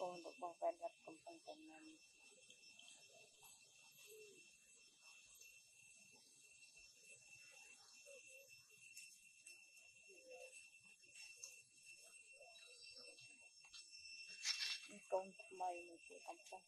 Con được bong ven rất cầm phong cầm nằm. Con mày một cái cầm phong.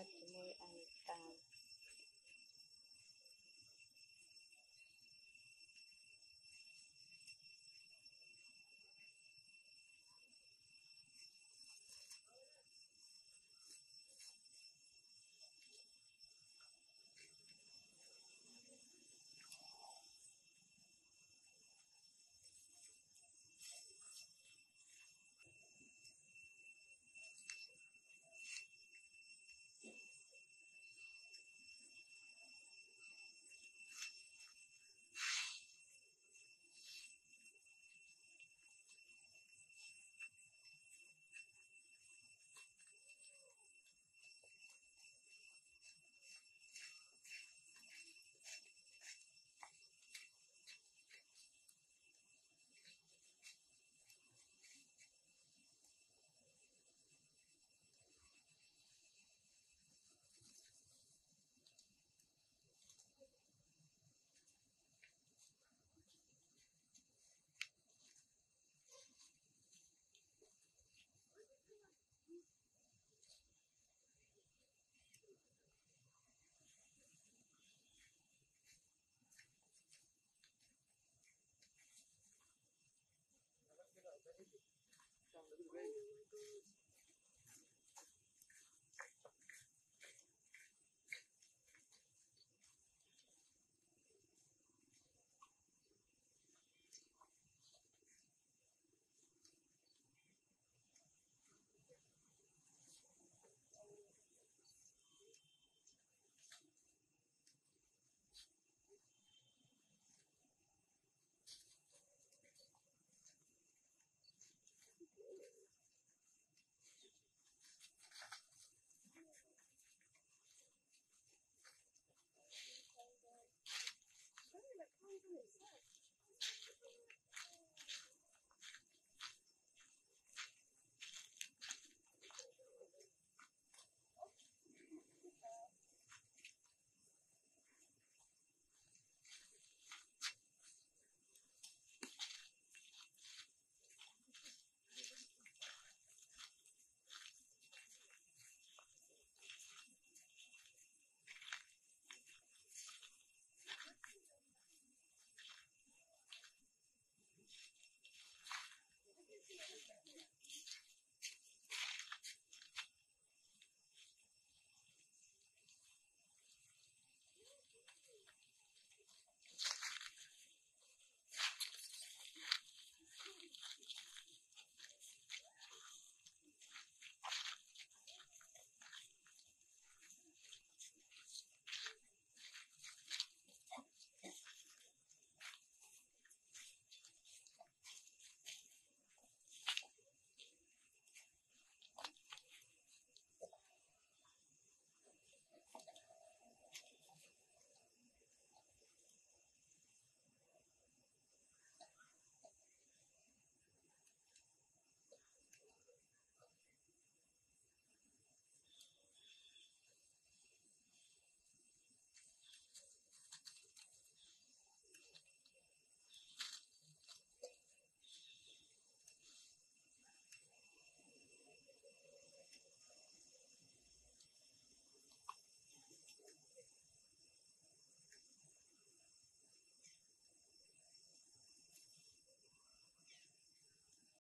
đất môi ăn tàu